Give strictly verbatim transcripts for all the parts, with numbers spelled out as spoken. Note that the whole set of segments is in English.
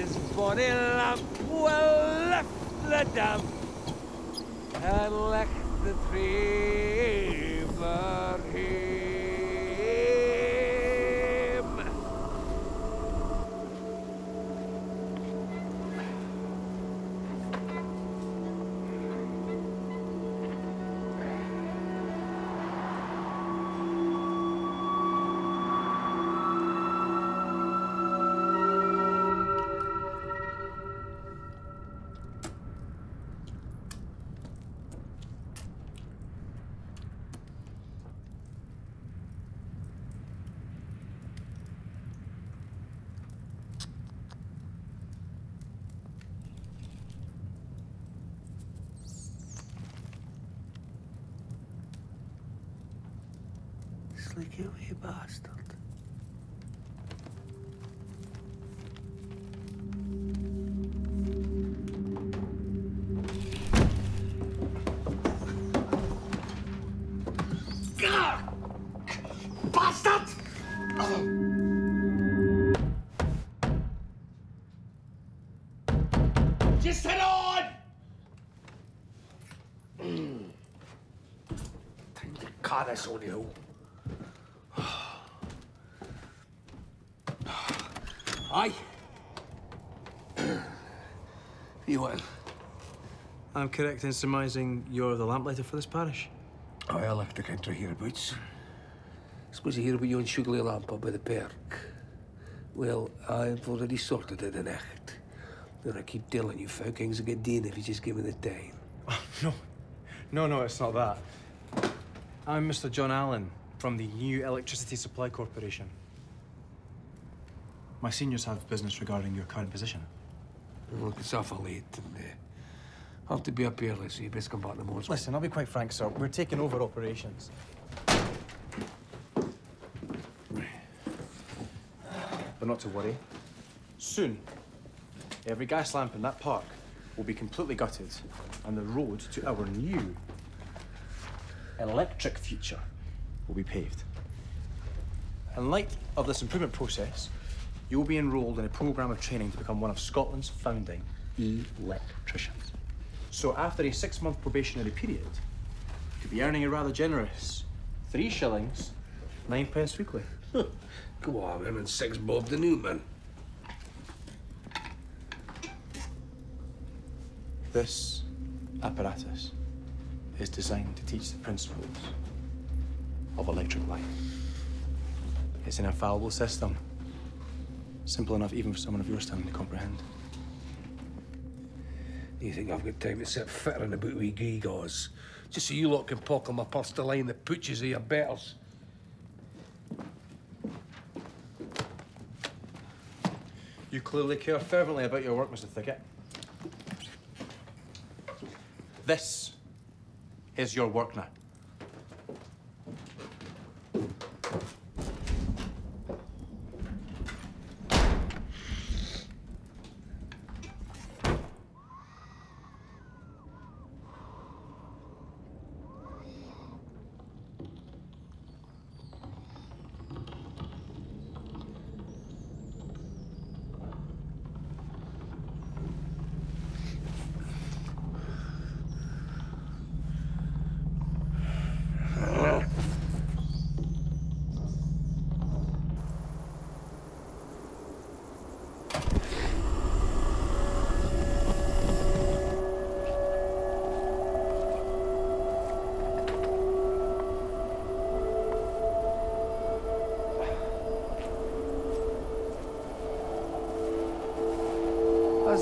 his bonny lamp, well, left the damp, and left the tree for him. Like you, you bastard. Bastard! Oh. Just head on! Time to car this on you. Aye. You what? I'm correct in surmising you're the lamplighter for this parish? Aye, I left the country hereabouts. Suppose you hear about you and Sugarley Lamp up by the perk. Well, I've already sorted it in act. And I keep telling you, foul kings will get done if you just give me the time. Oh, no. No, no, it's not that. I'm Mister John Allen from the new Electricity Supply Corporation. My seniors have business regarding your current position. Look, it's awful late, and uh, I'll have to be up early, so you best come back in the morning. Listen, I'll be quite frank, sir. We're taking over operations. But not to worry. Soon, every gas lamp in that park will be completely gutted, and the road to our new electric future will be paved. In light of this improvement process, you'll be enrolled in a programme of training to become one of Scotland's founding electricians. So after a six-month probationary period, you could be earning a rather generous three shillings, nine pence weekly. Go on, man, and six bob the Newman. This apparatus is designed to teach the principles of electric light. It's an infallible system. Simple enough even for someone of your standing to comprehend. You think I've got time to sit fittering about wee geegaws? Just so you lot can pocket my purse to line the pooches of your betters. You clearly care fervently about your work, Mister Thickett. This is your work now.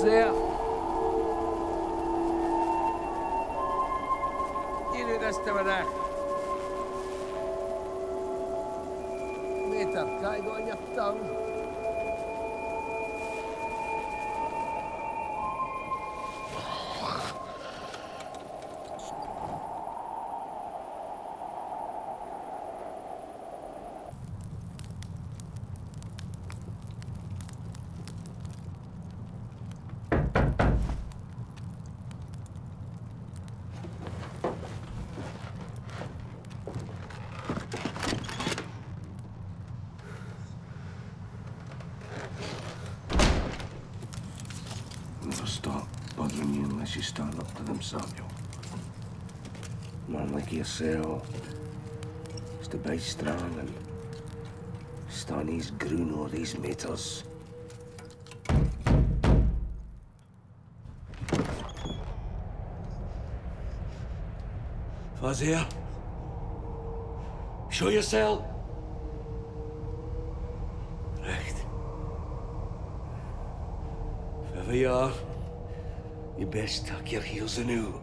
There. You do this to me now. Later, can't you go on your tongue? ci stanno per l'emsogno. Man like yourself, it's the base strand and Stanny's grown all these meters. Fuzz here. Show yourself. Right. If ever you are, you best tuck your heels anew.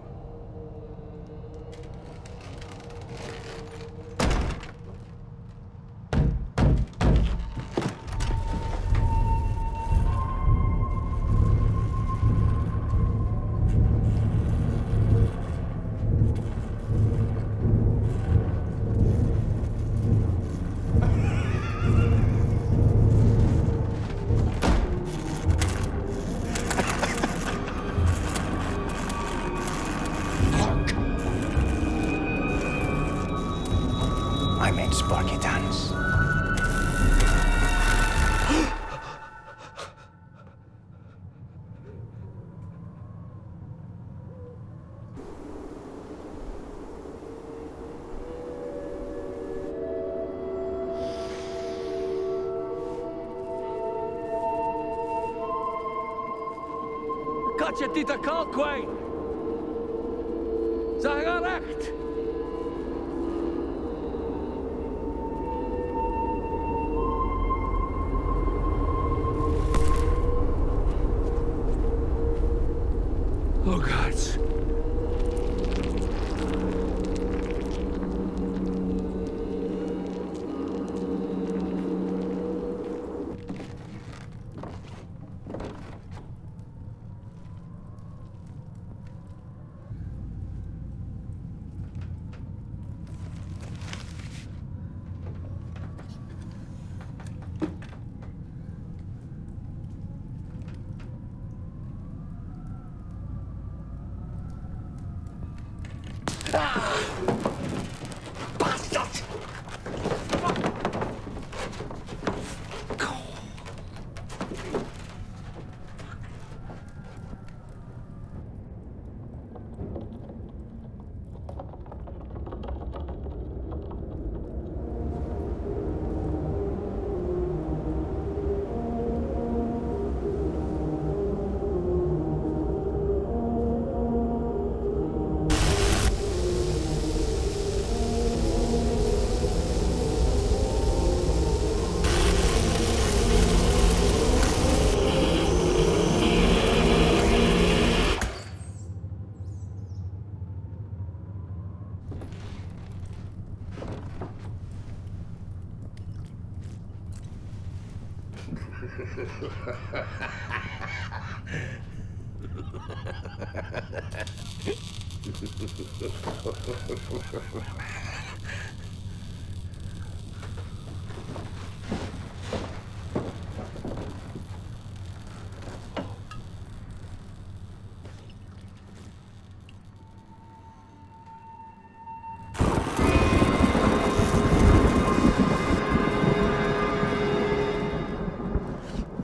Dieter Kalkwein! Sag er recht! Oh gods!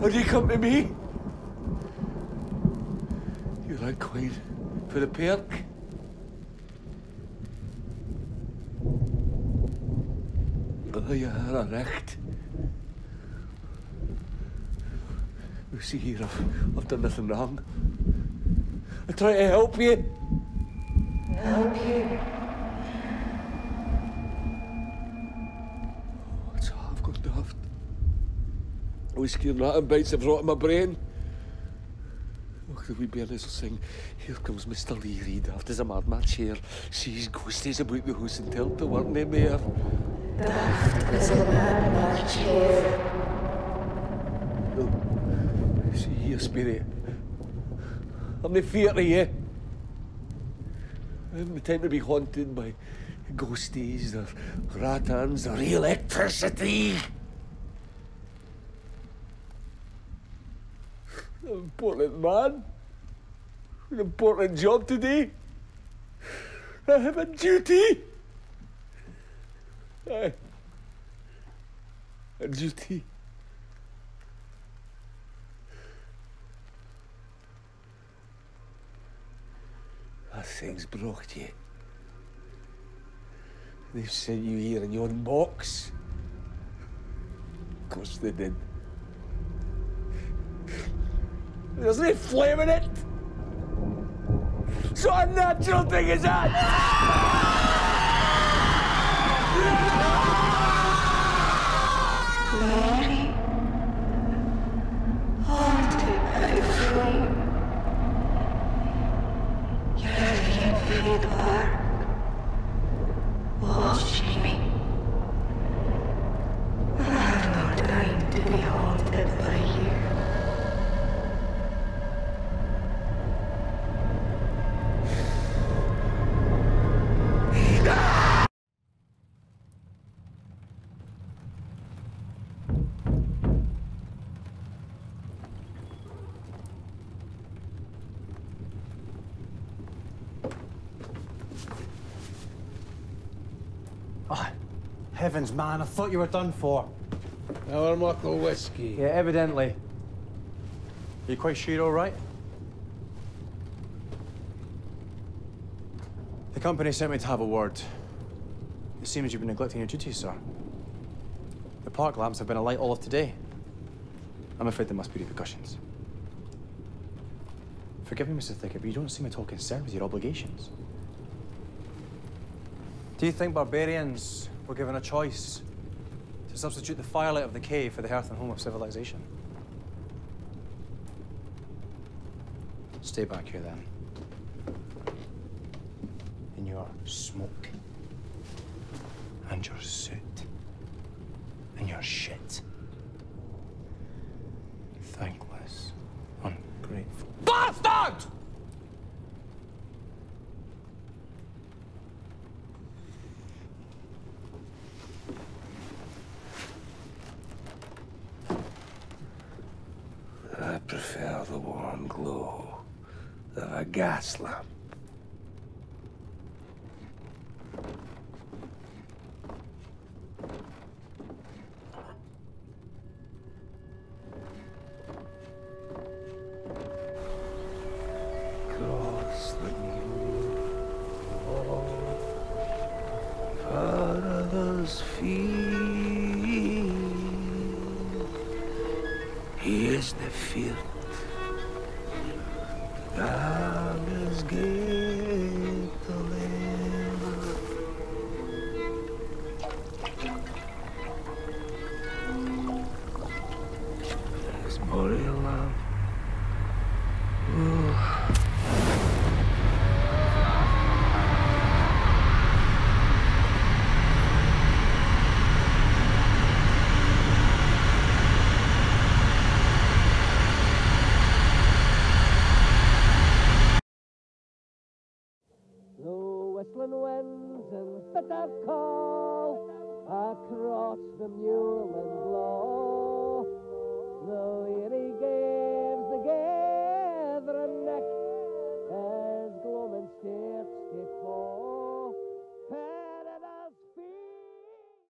How do you come to me? You like Queen for the perk? Oh, you are right. You see here, I've, I've done nothing wrong. I try to help you. Help you? Oh, it's half good daft. I was scared rattan bites have rotted my brain. Look, the wee bairns will sing, "Here comes Mister Lee Reed after the mad match here. Sees ghosties about the house and tell the weren't they, Mayor? Daft is a mad match here." No, see here, Spirit. I'm no fear to you. I tend to be haunted by ghosties, or rattans, or electricity. An important man, an important job today. I have a duty. I, a duty. something's broke you. They've sent you here in your box. Of course they did. There's no flame in it. What unnatural thing is that? Mary, haunted by flame, you're living in the dark, watching me. I have no time to be haunted by you. Heavens, man, I thought you were done for. Our muckle whiskey. Yeah, evidently. Are you quite sure you're all right? The company sent me to have a word. It seems you've been neglecting your duties, sir. The park lamps have been alight all of today. I'm afraid there must be repercussions. Forgive me, Mister Thicker, but you don't seem at all concerned with your obligations. Do you think barbarians were given a choice to substitute the firelight of the cave for the hearth and home of civilization? Stay back here, then. In your smoke, and your soot, and your shit. Thankless, ungrateful bastard! Gas lamp. Cross the new wall, Father's feet. He is the field. Winds and bitter cold across the moorland.